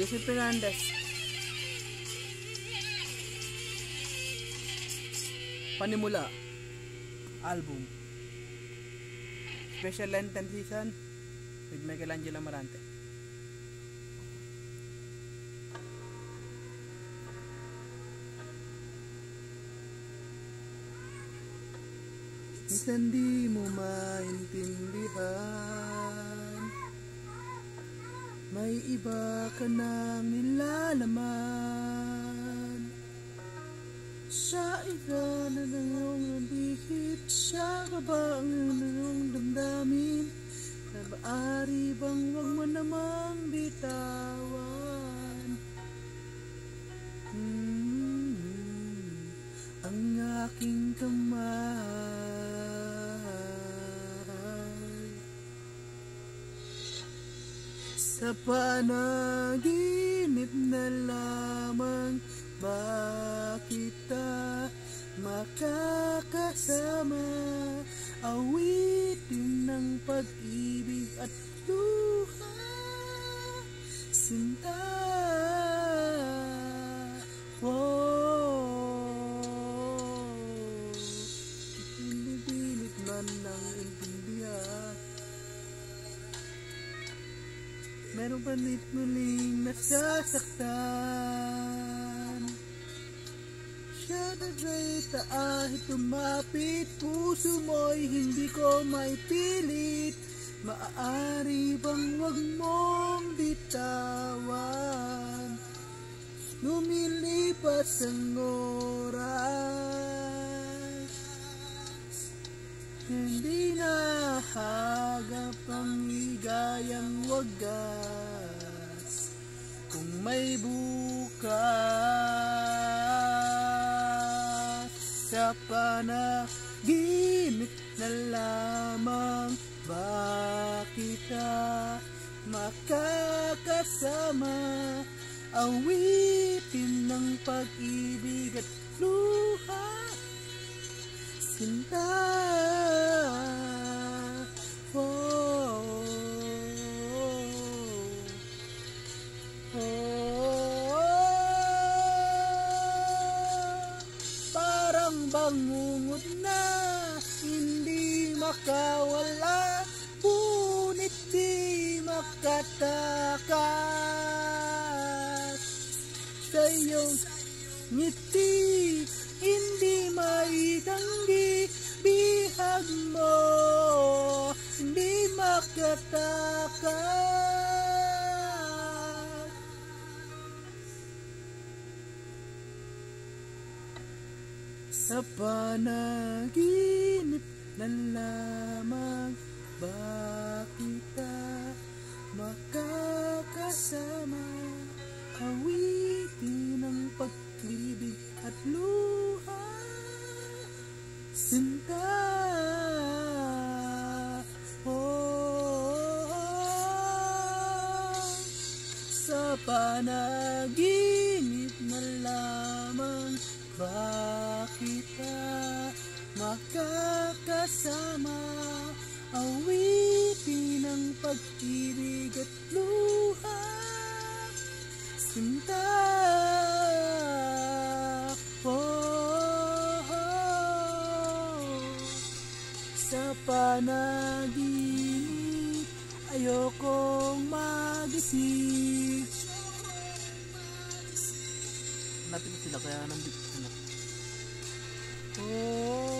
Jason Fernandez. Panimula album Special Lenten Season with Michael Angelo Amarante. Minsan di mo maintindihan, may iba ka nang nilalaman. Sa iba na nang nabihit, sa baba ang nang damdamin, na baari bang wag mo namang bitawan. Ang aking kamay sa panaginip na lamang ba kita makakasama, awitin ng pag-ibig at luha, sinta. Oh, pinipilit man ng intindihan, meron pa nit muling nasasaktan. Kadadreta ay tumapit, puso mo'y hindi ko may pilit. Maaari bang wag mong bitawan? Lumilipas ang oras, hindi nahagap ang ligayang wagas kung may bukas. Sa panaginip na lamang ba kita makakasama, awitin ng pag-ibig at luha, sinta. Bangungot na hindi makawala, ngunit di makatakas. Sa iyong ngiti hindi maitanggi, bihag mo hindi makatakas. Sa panaginip na lamang ba kita makakasama, awitin ng pag-ibig at luha, sinta. Oh. Sa panaginip na lamang ba kita makakasama, awitin ng pag-ibig at luha, sinta. Oh. Sa panaginip ayokong magising. Natin sila kaya nandito sila. Oh.